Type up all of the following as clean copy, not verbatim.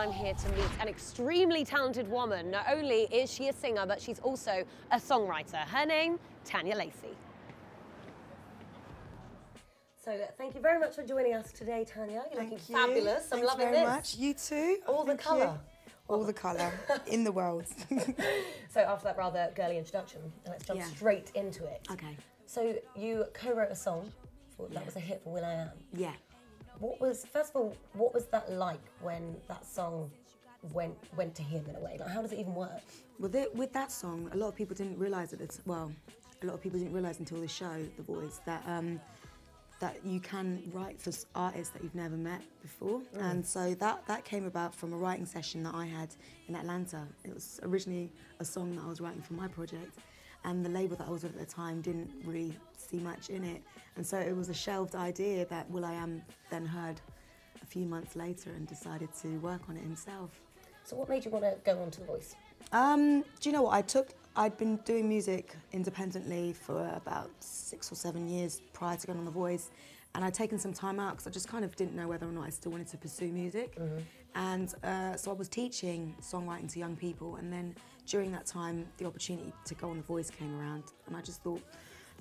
I'm here to meet an extremely talented woman. Not only is she a singer, but she's also a songwriter. Her name, Tanya Lacey. So thank you very much for joining us today, Tanya. You're looking fabulous. I'm loving this. Thank you very much. You too. All the colour. All the colour in the world. So after that rather girly introduction, let's jump straight into it. Okay. So you co-wrote a song that was a hit for Will.I.Am. Yeah. What was, first of all, what was that like when that song went to him in a way? Like, how does it even work? Well, with that song, a lot of people didn't realise that it's, well, a lot of people didn't realise until the show, The Voice, that that you can write for artists that you've never met before. Mm. And so that came about from a writing session that I had in Atlanta. It was originally a song that I was writing for my project, and the label that I was with at the time didn't really see much in it. And so it was a shelved idea that Will.I.Am then heard a few months later and decided to work on it himself. So what made you want to go on to The Voice? Do you know what, I'd been doing music independently for about 6 or 7 years prior to going on The Voice, and I'd taken some time out because I just kind of didn't know whether or not I still wanted to pursue music. Mm-hmm. And so I was teaching songwriting to young people, and then during that time the opportunity to go on The Voice came around, and I just thought,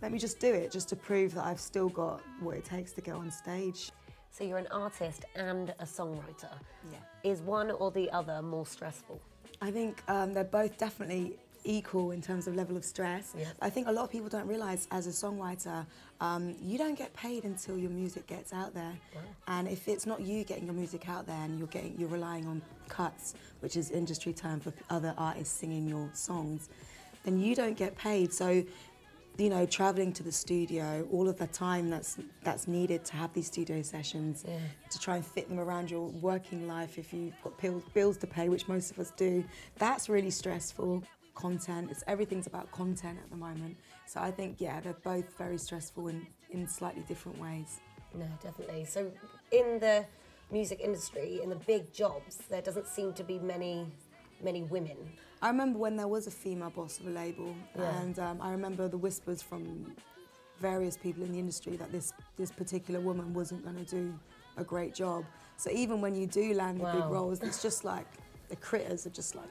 let me just do it, just to prove that I've still got what it takes to go on stage. So you're an artist and a songwriter. Yeah. Is one or the other more stressful? I think they're both definitely equal in terms of level of stress. Yes. I think a lot of people don't realise as a songwriter, you don't get paid until your music gets out there. Wow. And if it's not you getting your music out there and you're relying on cuts, which is industry term for other artists singing your songs, then you don't get paid. So, you know, travelling to the studio, all of the time that's needed to have these studio sessions, to try and fit them around your working life if you've got bills to pay, which most of us do, that's really stressful. Content, everything's about content at the moment. So I think, yeah, they're both very stressful in slightly different ways. No, definitely. So in the music industry, in the big jobs, there doesn't seem to be many women. I remember when there was a female boss of a label, and I remember the whispers from various people in the industry that this particular woman wasn't going to do a great job. So even when you do land the big roles, it's just like, the critters are just like...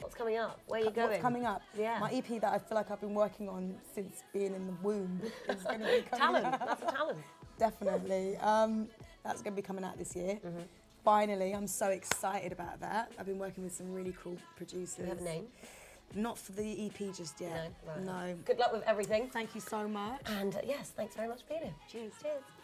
What's coming up? Where are you going? What's coming up? Yeah. My EP that I feel like I've been working on since being in the womb is going to be coming out. That's a talent. Definitely. That's going to be coming out this year. Mm-hmm. Finally, I'm so excited about that. I've been working with some really cool producers. Do you have a name? Not for the EP just yet. No. Right. No. Good luck with everything. Thank you so much. And yes, thanks very much for being here. Cheers. Cheers.